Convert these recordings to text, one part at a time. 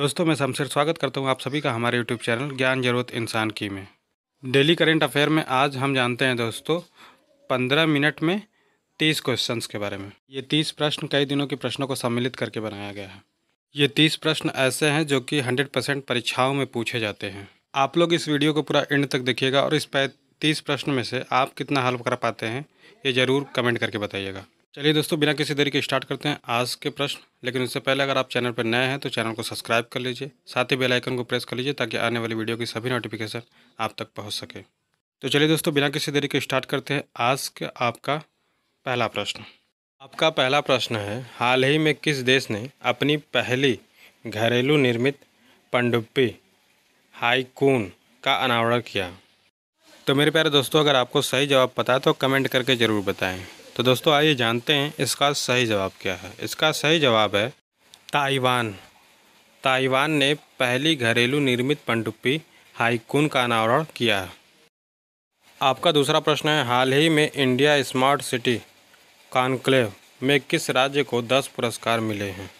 दोस्तों मैं शमशेर स्वागत करता हूं आप सभी का हमारे YouTube चैनल ज्ञान ज़रूरत इंसान की में। डेली करंट अफेयर में आज हम जानते हैं दोस्तों 15 मिनट में 30 क्वेश्चंस के बारे में। ये 30 प्रश्न कई दिनों के प्रश्नों को सम्मिलित करके बनाया गया है। ये 30 प्रश्न ऐसे हैं जो कि 100% परीक्षाओं में पूछे जाते हैं। आप लोग इस वीडियो को पूरा एंड तक देखिएगा और इस 30 प्रश्न में से आप कितना हल कर पाते हैं ये ज़रूर कमेंट करके बताइएगा। चलिए दोस्तों बिना किसी देरी के स्टार्ट करते हैं आज के प्रश्न, लेकिन उससे पहले अगर आप चैनल पर नए हैं तो चैनल को सब्सक्राइब कर लीजिए, साथ ही बेल आइकन को प्रेस कर लीजिए ताकि आने वाली वीडियो की सभी नोटिफिकेशन आप तक पहुंच सके। तो चलिए दोस्तों बिना किसी देरी के स्टार्ट करते हैं आज का आपका पहला प्रश्न। आपका पहला प्रश्न है, हाल ही में किस देश ने अपनी पहली घरेलू निर्मित पनडुब्बी हाइकून का अनावरण किया? तो मेरे प्यारे दोस्तों अगर आपको सही जवाब पता है तो कमेंट करके ज़रूर बताएँ। तो दोस्तों आइए जानते हैं इसका सही जवाब क्या है। इसका सही जवाब है ताइवान। ताइवान ने पहली घरेलू निर्मित पनडुब्बी हाइकून का अनावरण किया। आपका दूसरा प्रश्न है, हाल ही में इंडिया स्मार्ट सिटी कॉन्क्लेव में किस राज्य को 10 पुरस्कार मिले हैं?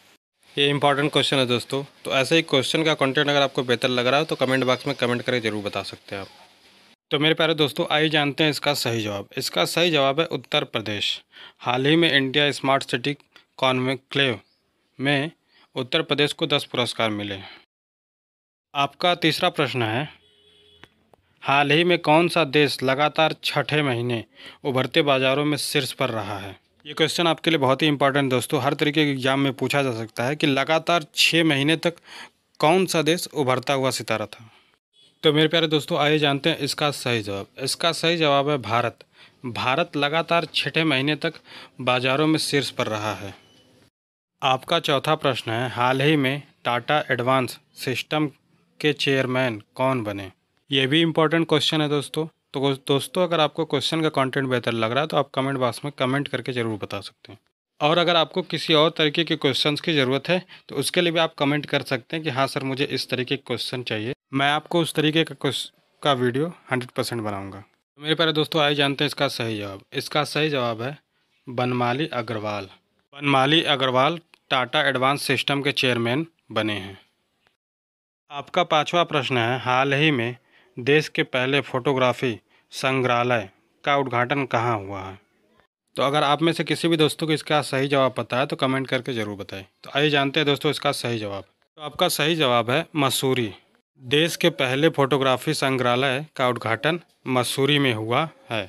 ये इंपॉर्टेंट क्वेश्चन है दोस्तों। तो ऐसे ही क्वेश्चन का कंटेंट अगर आपको बेहतर लग रहा हो तो कमेंट बॉक्स में कमेंट करके ज़रूर बता सकते हैं आप। तो मेरे प्यारे दोस्तों आइए जानते हैं इसका सही जवाब। इसका सही जवाब है उत्तर प्रदेश। हाल ही में इंडिया स्मार्ट सिटी कॉन्क्लेव में उत्तर प्रदेश को 10 पुरस्कार मिले। आपका तीसरा प्रश्न है, हाल ही में कौन सा देश लगातार छठे महीने उभरते बाज़ारों में शीर्ष पर रहा है? ये क्वेश्चन आपके लिए बहुत ही इंपॉर्टेंट दोस्तों, हर तरीके के एग्जाम में पूछा जा सकता है कि लगातार 6 महीने तक कौन सा देश उभरता हुआ सितारा था। तो मेरे प्यारे दोस्तों आइए जानते हैं इसका सही जवाब। इसका सही जवाब है भारत। भारत लगातार 6 महीने तक बाज़ारों में शीर्ष पर रहा है। आपका चौथा प्रश्न है, हाल ही में टाटा एडवांस सिस्टम के चेयरमैन कौन बने? ये भी इम्पोर्टेंट क्वेश्चन है दोस्तों। तो दोस्तों अगर आपको क्वेश्चन का कंटेंट बेहतर लग रहा है तो आप कमेंट बॉक्स में कमेंट करके ज़रूर बता सकते हैं। और अगर आपको किसी और तरीके के क्वेश्चंस की ज़रूरत है तो उसके लिए भी आप कमेंट कर सकते हैं कि हाँ सर मुझे इस तरीके के क्वेश्चन चाहिए, मैं आपको उस तरीके का वीडियो 100% बनाऊँगा। मेरे प्यारे दोस्तों आइए जानते हैं इसका सही जवाब। इसका सही जवाब है बनमाली अग्रवाल। बनमाली अग्रवाल टाटा एडवांस सिस्टम के चेयरमैन बने हैं। आपका पाँचवा प्रश्न है, हाल ही में देश के पहले फोटोग्राफी संग्रहालय का उद्घाटन कहाँ हुआ है? तो अगर आप में से किसी भी दोस्तों को इसका सही जवाब पता है तो कमेंट करके ज़रूर बताएं। तो आइए जानते हैं दोस्तों इसका सही जवाब। तो आपका सही जवाब है मसूरी। देश के पहले फोटोग्राफी संग्रहालय का उद्घाटन मसूरी में हुआ है।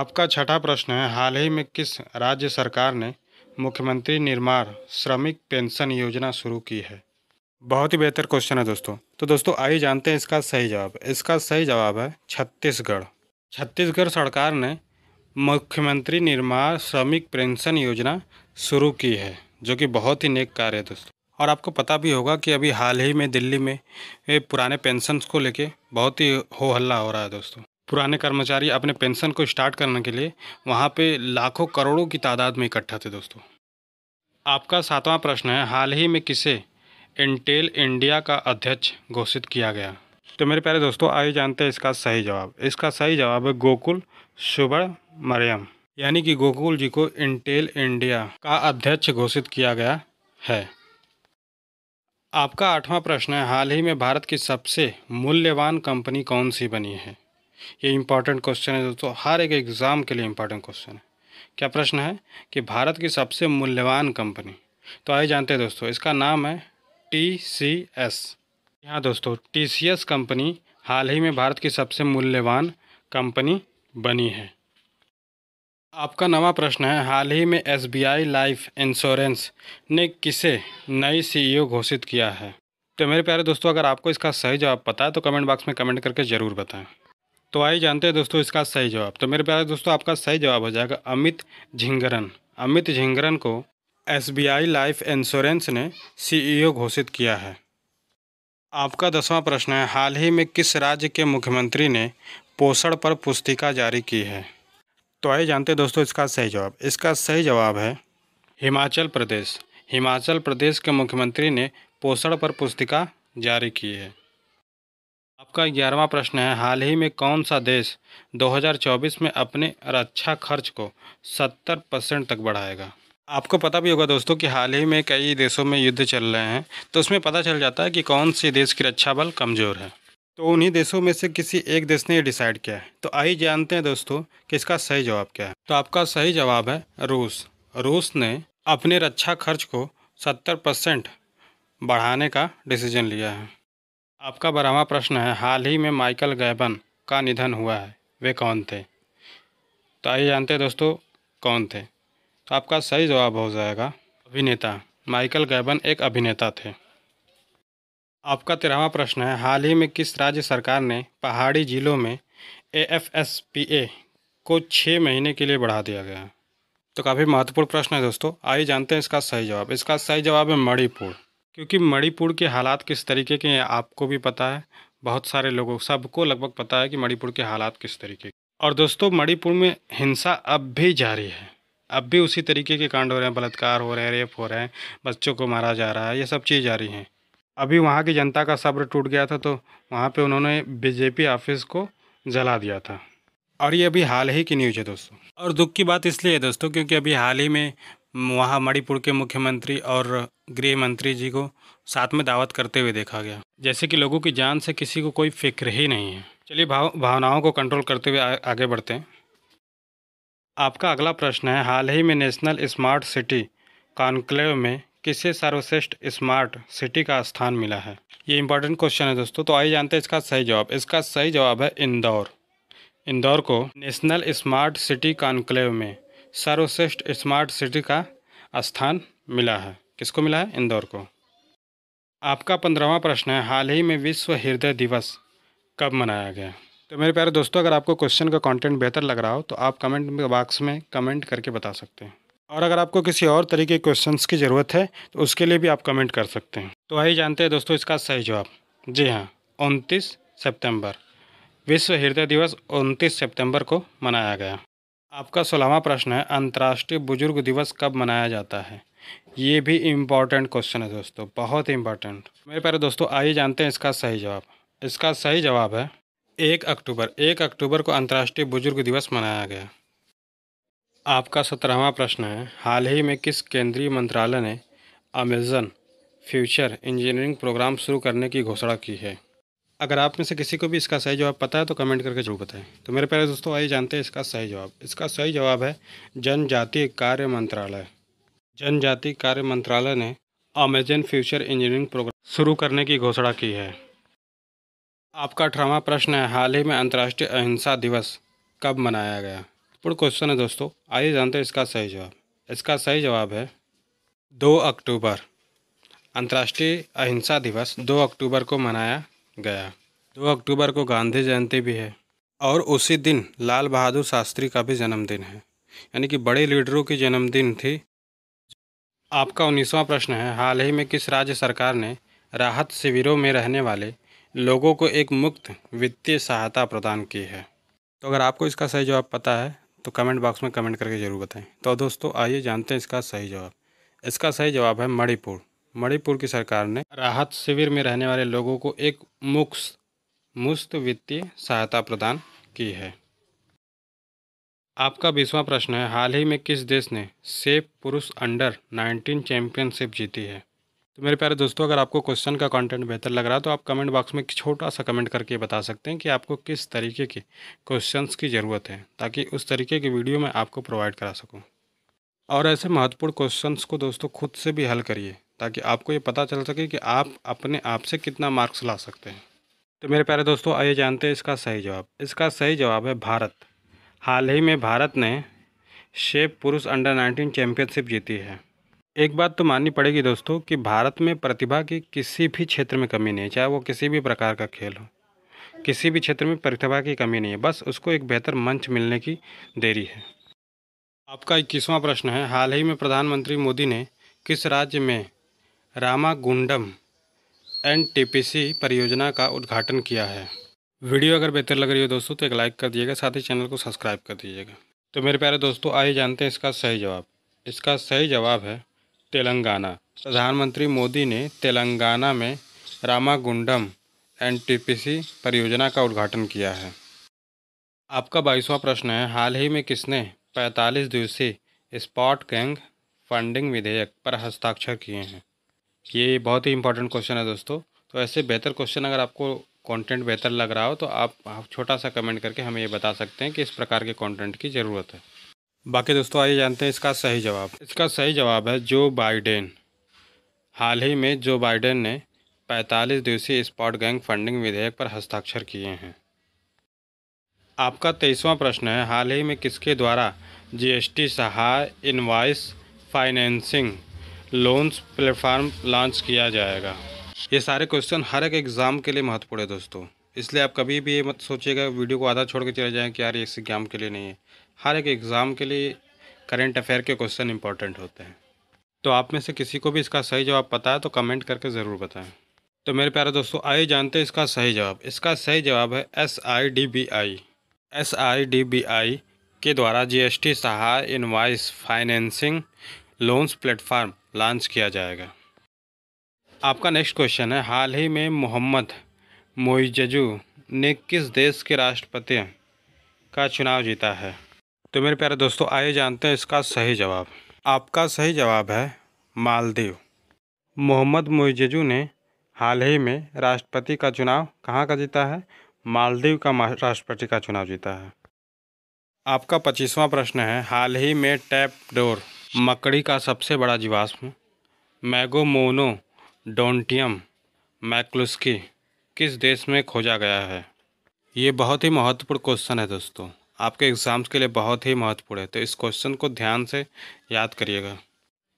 आपका छठा प्रश्न है, हाल ही में किस राज्य सरकार ने मुख्यमंत्री निर्माण श्रमिक पेंशन योजना शुरू की है? बहुत ही बेहतर क्वेश्चन है दोस्तों। तो दोस्तों आइए जानते हैं इसका सही जवाब। इसका सही जवाब है छत्तीसगढ़। छत्तीसगढ़ सरकार ने मुख्यमंत्री निर्माण श्रमिक पेंशन योजना शुरू की है जो कि बहुत ही नेक कार्य है दोस्तों। और आपको पता भी होगा कि अभी हाल ही में दिल्ली में पुराने पेंशन्स को लेके बहुत ही हो हल्ला हो रहा है दोस्तों। पुराने कर्मचारी अपने पेंशन को स्टार्ट करने के लिए वहाँ पे लाखों करोड़ों की तादाद में इकट्ठा थे दोस्तों। आपका सातवां प्रश्न है, हाल ही में किसे इंटेल इंडिया का अध्यक्ष घोषित किया गया? तो मेरे प्यारे दोस्तों आइए जानते हैं इसका सही जवाब। इसका सही जवाब है गोकुल सुब्रमण्यम, यानी कि गोकुल जी को इंटेल इंडिया का अध्यक्ष घोषित किया गया है। आपका आठवां प्रश्न है, हाल ही में भारत की सबसे मूल्यवान कंपनी कौन सी बनी है? ये इम्पॉर्टेंट क्वेश्चन है दोस्तों, हर एक एग्ज़ाम के लिए इम्पॉर्टेंट क्वेश्चन है। क्या प्रश्न है कि भारत की सबसे मूल्यवान कंपनी? तो आइए जानते हैं दोस्तों, इसका नाम है TCS। हाँ दोस्तों, TCS कंपनी हाल ही में भारत की सबसे मूल्यवान कंपनी बनी है। आपका नवा प्रश्न है, हाल ही में SBI लाइफ इंश्योरेंस ने किसे नई CEO घोषित किया है? तो मेरे प्यारे दोस्तों अगर आपको इसका सही जवाब पता है तो कमेंट बॉक्स में कमेंट करके ज़रूर बताएं। तो आइए जानते हैं दोस्तों इसका सही जवाब। तो मेरे प्यारे दोस्तों आपका सही जवाब हो जाएगा अमित झिंगरन। अमित झिंगरन को SBI लाइफ इंश्योरेंस ने CEO घोषित किया है। आपका 10वां प्रश्न है, हाल ही में किस राज्य के मुख्यमंत्री ने पोषण पर पुस्तिका जारी की है? तो आइए जानते हैं दोस्तों इसका सही जवाब। इसका सही जवाब है हिमाचल प्रदेश। हिमाचल प्रदेश के मुख्यमंत्री ने पोषण पर पुस्तिका जारी की है। आपका 11वां प्रश्न है, हाल ही में कौन सा देश 2024 में अपने रक्षा खर्च को 70% तक बढ़ाएगा? आपको पता भी होगा दोस्तों कि हाल ही में कई देशों में युद्ध चल रहे हैं, तो उसमें पता चल जाता है कि कौन से देश की रक्षा बल कमज़ोर है। तो उन्हीं देशों में से किसी एक देश ने डिसाइड किया है। तो आइए जानते हैं दोस्तों कि इसका सही जवाब क्या है। तो आपका सही जवाब है रूस। रूस ने अपने रक्षा खर्च को 70% बढ़ाने का डिसीजन लिया है। आपका 12वां प्रश्न है, हाल ही में माइकल गैबन का निधन हुआ है, वे कौन थे? तो आइए जानते हैं दोस्तों कौन थे। तो आपका सही जवाब हो जाएगा अभिनेता। माइकल गैबन एक अभिनेता थे। आपका 13वां प्रश्न है, हाल ही में किस राज्य सरकार ने पहाड़ी जिलों में AFSPA को 6 महीने के लिए बढ़ा दिया गया? तो काफ़ी महत्वपूर्ण प्रश्न है दोस्तों। आइए जानते हैं इसका सही जवाब। इसका सही जवाब है मणिपुर। क्योंकि मणिपुर के हालात किस तरीके के हैं आपको भी पता है, बहुत सारे लोगों सबको लगभग पता है कि मणिपुर के हालात किस तरीके के। और दोस्तों मणिपुर में हिंसा अब भी जारी है, अब भी उसी तरीके के कांड हो रहे हैं, बलात्कार हो रहे हैं, रेप हो रहे हैं, बच्चों को मारा जा रहा है, ये सब चीज़ जारी हैं। अभी वहाँ की जनता का सब्र टूट गया था, तो वहाँ पे उन्होंने बीजेपी ऑफिस को जला दिया था। और ये अभी हाल ही की न्यूज़ है दोस्तों। और दुख की बात इसलिए है दोस्तों क्योंकि अभी हाल ही में वहाँ मणिपुर के मुख्यमंत्री और गृह मंत्री जी को साथ में दावत करते हुए देखा गया, जैसे कि लोगों की जान से किसी को कोई फिक्र ही नहीं है। चलिए भावनाओं को कंट्रोल करते हुए आगे बढ़ते हैं। आपका अगला प्रश्न है, हाल ही में नेशनल स्मार्ट सिटी कॉन्क्लेव में किसे सर्वश्रेष्ठ स्मार्ट सिटी का स्थान मिला है? ये इंपॉर्टेंट क्वेश्चन है दोस्तों। तो आइए जानते हैं इसका सही जवाब। इसका सही जवाब है इंदौर। इंदौर को नेशनल स्मार्ट सिटी कॉन्क्लेव में सर्वश्रेष्ठ स्मार्ट सिटी का स्थान मिला है। किसको मिला है? इंदौर को। आपका 15वां प्रश्न है, हाल ही में विश्व हृदय दिवस कब मनाया गया? तो मेरे प्यारे दोस्तों, अगर आपको क्वेश्चन का कंटेंट बेहतर लग रहा हो तो आप कमेंट बॉक्स में कमेंट करके बता सकते हैं। और अगर आपको किसी और तरीके के क्वेश्चंस की ज़रूरत है तो उसके लिए भी आप कमेंट कर सकते हैं। तो आइए जानते हैं दोस्तों इसका सही जवाब। जी हाँ, 29 सितंबर। विश्व हृदय दिवस 29 सितंबर को मनाया गया। आपका 16वां प्रश्न है, अंतर्राष्ट्रीय बुजुर्ग दिवस कब मनाया जाता है? ये भी इम्पॉर्टेंट क्वेश्चन है दोस्तों, बहुत इम्पॉर्टेंट। मेरे प्यारे दोस्तों, आइए जानते हैं इसका सही जवाब। इसका सही जवाब है 1 अक्टूबर। 1 अक्टूबर को अंतर्राष्ट्रीय बुजुर्ग दिवस मनाया गया। आपका 17वां प्रश्न है, हाल ही में किस केंद्रीय मंत्रालय ने अमेजन फ्यूचर इंजीनियरिंग प्रोग्राम शुरू करने की घोषणा की है? अगर आप में से किसी को भी इसका सही जवाब पता है तो कमेंट करके जरूर बताएं। तो मेरे प्यारे दोस्तों, आइए जानते हैं इसका सही जवाब। इसका सही जवाब है जनजातीय कार्य मंत्रालय। जनजातीय कार्य मंत्रालय ने अमेजन फ्यूचर इंजीनियरिंग प्रोग्राम शुरू करने की घोषणा की है। आपका 18वां प्रश्न है, हाल ही में अंतर्राष्ट्रीय अहिंसा दिवस कब मनाया गया? पूर्ण क्वेश्चन है दोस्तों। आइए जानते हैं इसका सही जवाब। इसका सही जवाब है 2 अक्टूबर। अंतर्राष्ट्रीय अहिंसा दिवस 2 अक्टूबर को मनाया गया। 2 अक्टूबर को गांधी जयंती भी है और उसी दिन लाल बहादुर शास्त्री का भी जन्मदिन है, यानी कि बड़े लीडरों की जन्मदिन थी। आपका 19वां प्रश्न है, हाल ही में किस राज्य सरकार ने राहत शिविरों में रहने वाले लोगों को एक मुफ्त वित्तीय सहायता प्रदान की है? तो अगर आपको इसका सही जवाब पता है तो कमेंट बॉक्स में कमेंट करके ज़रूर बताएं। तो दोस्तों, आइए जानते हैं इसका सही जवाब। इसका सही जवाब है मणिपुर। मणिपुर की सरकार ने राहत शिविर में रहने वाले लोगों को एक मुफ्त वित्तीय सहायता प्रदान की है। आपका 20वां प्रश्न है, हाल ही में किस देश ने सेफ पुरुष अंडर-19 चैम्पियनशिप जीती है? तो मेरे प्यारे दोस्तों, अगर आपको क्वेश्चन का कंटेंट बेहतर लग रहा है तो आप कमेंट बॉक्स में छोटा सा कमेंट करके बता सकते हैं कि आपको किस तरीके के क्वेश्चंस की ज़रूरत है, ताकि उस तरीके की वीडियो मैं आपको प्रोवाइड करा सकूं। और ऐसे महत्वपूर्ण क्वेश्चंस को दोस्तों खुद से भी हल करिए, ताकि आपको ये पता चल सके कि आप अपने आप से कितना मार्क्स ला सकते हैं। तो मेरे प्यारे दोस्तों, आइए जानते हैं इसका सही जवाब। इसका सही जवाब है भारत। हाल ही में भारत ने सेफ पुरुष अंडर-19 चैम्पियनशिप जीती है। एक बात तो माननी पड़ेगी दोस्तों कि भारत में प्रतिभा की किसी भी क्षेत्र में कमी नहीं है, चाहे वो किसी भी प्रकार का खेल हो, किसी भी क्षेत्र में प्रतिभा की कमी नहीं है, बस उसको एक बेहतर मंच मिलने की देरी है। आपका 21वां प्रश्न है, हाल ही में प्रधानमंत्री मोदी ने किस राज्य में रामागुंडम NTPC परियोजना का उद्घाटन किया है? वीडियो अगर बेहतर लग रही हो दोस्तों तो एक लाइक कर दीजिएगा, साथ ही चैनल को सब्सक्राइब कर दीजिएगा। तो मेरे प्यारे दोस्तों, आइए जानते हैं इसका सही जवाब। इसका सही जवाब है तेलंगाना। प्रधानमंत्री मोदी ने तेलंगाना में रामागुंडम NTPC परियोजना का उद्घाटन किया है। आपका 22वां प्रश्न है, हाल ही में किसने 45 दिवसीय स्पॉट गैंग फंडिंग विधेयक पर हस्ताक्षर किए हैं। ये बहुत ही इंपॉर्टेंट क्वेश्चन है दोस्तों। तो ऐसे बेहतर क्वेश्चन अगर आपको कंटेंट बेहतर लग रहा हो तो आप छोटा सा कमेंट करके हमें ये बता सकते हैं कि इस प्रकार के कंटेंट की ज़रूरत है। बाकी दोस्तों आइए जानते हैं इसका सही जवाब। इसका सही जवाब है जो बाइडेन। हाल ही में जो बाइडेन ने 45 दिवसीय स्पॉट गैंग फंडिंग विधेयक पर हस्ताक्षर किए हैं। आपका 23वां प्रश्न है, हाल ही में किसके द्वारा GST Sahay invoice financing loans platform launch किया जाएगा। ये सारे क्वेश्चन हर एक एग्ज़ाम के लिए महत्वपूर्ण है दोस्तों, इसलिए आप कभी भी ये मत सोचिएगा वीडियो को आधा छोड़ के चले जाएँ कि यार ये एग्ज़ाम के लिए नहीं है। हर एक एग्ज़ाम के लिए करंट अफेयर के क्वेश्चन इंपॉर्टेंट होते हैं। तो आप में से किसी को भी इसका सही जवाब पता है तो कमेंट करके ज़रूर बताएं। तो मेरे प्यारे दोस्तों आइए जानते हैं इसका सही जवाब। इसका सही जवाब है SIDBI। SIDBI के द्वारा GST Sahay invoice financing loans platform launch किया जाएगा। आपका नेक्स्ट क्वेश्चन है, हाल ही में मोहम्मद मुइज्जू ने किस देश के राष्ट्रपति का चुनाव जीता है। तो मेरे प्यारे दोस्तों आइए जानते हैं इसका सही जवाब। आपका सही जवाब है मालदीव। मोहम्मद मुइज्जू ने हाल ही में राष्ट्रपति का चुनाव कहाँ का जीता है, मालदीव का राष्ट्रपति का चुनाव जीता है। आपका 25वां प्रश्न है, हाल ही में टैपडोर मकड़ी का सबसे बड़ा जीवाश्म मेगामोनोडोंटियम मैक्लुस्की किस देश में खोजा गया है। ये बहुत ही महत्वपूर्ण क्वेश्चन है दोस्तों, आपके एग्ज़ाम्स के लिए बहुत ही महत्वपूर्ण है, तो इस क्वेश्चन को ध्यान से याद करिएगा।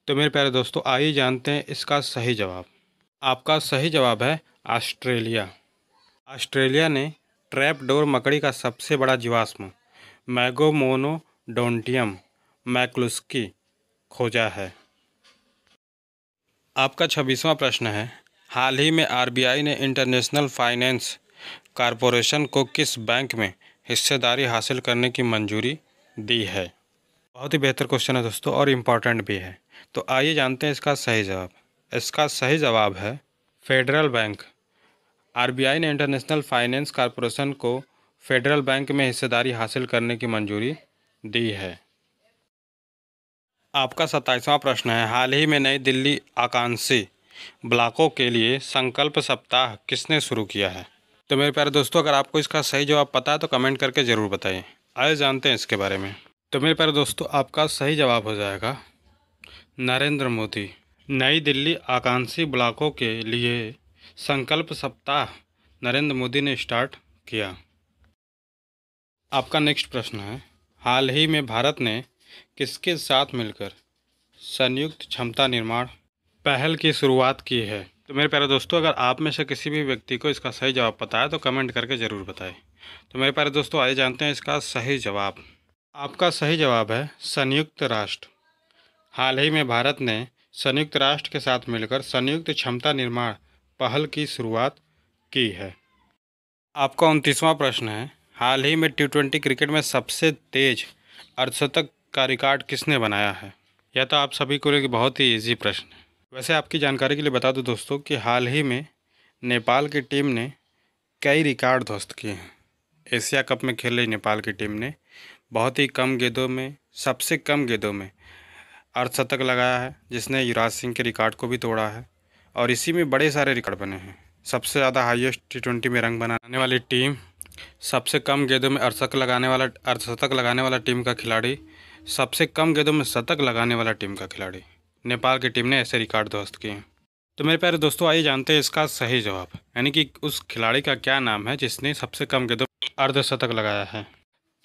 तो मेरे प्यारे दोस्तों आइए जानते हैं इसका सही जवाब। आपका सही जवाब है ऑस्ट्रेलिया। ऑस्ट्रेलिया ने ट्रैपडोर मकड़ी का सबसे बड़ा जीवाश्म मेगामोनोडोंटियम मैक्लुस्की खोजा है। आपका 26वां प्रश्न है, हाल ही में RBI ने इंटरनेशनल फाइनेंस कॉरपोरेशन को किस बैंक में हिस्सेदारी हासिल करने की मंजूरी दी है। बहुत ही बेहतर क्वेश्चन है दोस्तों और इम्पॉर्टेंट भी है। तो आइए जानते हैं इसका सही जवाब। इसका सही जवाब है फेडरल बैंक। RBI ने इंटरनेशनल फाइनेंस कॉरपोरेशन को फेडरल बैंक में हिस्सेदारी हासिल करने की मंजूरी दी है। आपका 27वां प्रश्न है, हाल ही में नई दिल्ली आकांक्षी ब्लॉकों के लिए संकल्प सप्ताह किसने शुरू किया है। तो मेरे प्यारे दोस्तों अगर आपको इसका सही जवाब पता है तो कमेंट करके ज़रूर बताइए। आइए जानते हैं इसके बारे में। तो मेरे प्यारे दोस्तों आपका सही जवाब हो जाएगा नरेंद्र मोदी। नई दिल्ली आकांक्षी ब्लॉकों के लिए संकल्प सप्ताह नरेंद्र मोदी ने स्टार्ट किया। आपका नेक्स्ट प्रश्न है, हाल ही में भारत ने किसके साथ मिलकर संयुक्त क्षमता निर्माण पहल की शुरुआत की है। तो मेरे प्यारे दोस्तों अगर आप में से किसी भी व्यक्ति को इसका सही जवाब पता है तो कमेंट करके ज़रूर बताएं। तो मेरे प्यारे दोस्तों आइए जानते हैं इसका सही जवाब। आपका सही जवाब है संयुक्त राष्ट्र। हाल ही में भारत ने संयुक्त राष्ट्र के साथ मिलकर संयुक्त क्षमता निर्माण पहल की शुरुआत की है। आपका 29वां प्रश्न है, हाल ही में T20 क्रिकेट में सबसे तेज अर्धशतक का रिकॉर्ड किसने बनाया है। यह तो आप सभी को लेकर बहुत ही इजी प्रश्न है। वैसे आपकी जानकारी के लिए बता दूं दोस्तों कि हाल ही में नेपाल की टीम ने कई रिकॉर्ड ध्वस्त किए हैं। एशिया कप में खेल रही नेपाल की टीम ने बहुत ही कम गेंदों में, सबसे कम गेंदों में अर्धशतक लगाया है, जिसने युवराज सिंह के रिकॉर्ड को भी तोड़ा है और इसी में बड़े सारे रिकॉर्ड बने हैं। सबसे ज़्यादा हाईएस्ट T20 में रन बनाने वाली टीम, सबसे कम गेंदों में अर्धशतक लगाने वाला टीम का खिलाड़ी, सबसे कम गेंदों में शतक लगाने वाला टीम का खिलाड़ी। नेपाल की टीम ने ऐसे रिकॉर्ड ध्वस्त किए हैं। तो मेरे प्यारे दोस्तों आइए जानते हैं इसका सही जवाब, यानी कि उस खिलाड़ी का क्या नाम है जिसने सबसे कम गेंदों में अर्धशतक लगाया है।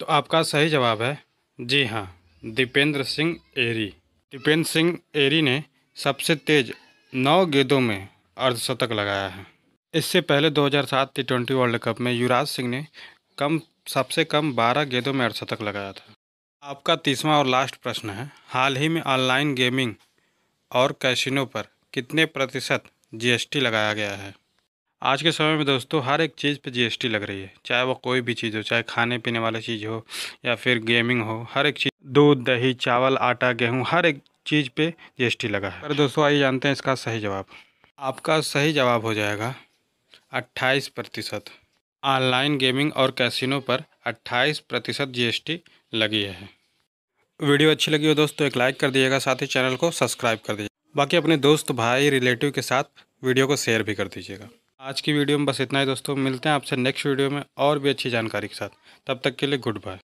तो आपका सही जवाब है जी हाँ, दीपेंद्र सिंह एरी। दीपेंद्र सिंह एरी ने सबसे तेज 9 गेंदों में अर्धशतक लगाया है। इससे पहले 2007 T20 वर्ल्ड कप में युवराज सिंह ने सबसे कम 12 गेंदों में अर्धशतक लगाया था। आपका 30वां और लास्ट प्रश्न है, हाल ही में ऑनलाइन गेमिंग और कैसीनो पर कितने प्रतिशत GST लगाया गया है। आज के समय में दोस्तों हर एक चीज़ पर GST लग रही है, चाहे वो कोई भी चीज़ हो, चाहे खाने पीने वाली चीज़ हो या फिर गेमिंग हो, हर एक चीज़, दूध, दही, चावल, आटा, गेहूँ, हर एक चीज़ पे GST लगा है। पर दोस्तों आइए जानते हैं इसका सही जवाब। आपका सही जवाब हो जाएगा 28%। ऑनलाइन गेमिंग और कैसीनो पर 28% GST लगी है। वीडियो अच्छी लगी हो दोस्तों एक लाइक कर दीजिएगा, साथ ही चैनल को सब्सक्राइब कर दीजिएगा। बाकी अपने दोस्त भाई रिलेटिव के साथ वीडियो को शेयर भी कर दीजिएगा। आज की वीडियो में बस इतना ही दोस्तों, मिलते हैं आपसे नेक्स्ट वीडियो में और भी अच्छी जानकारी के साथ। तब तक के लिए गुड बाय।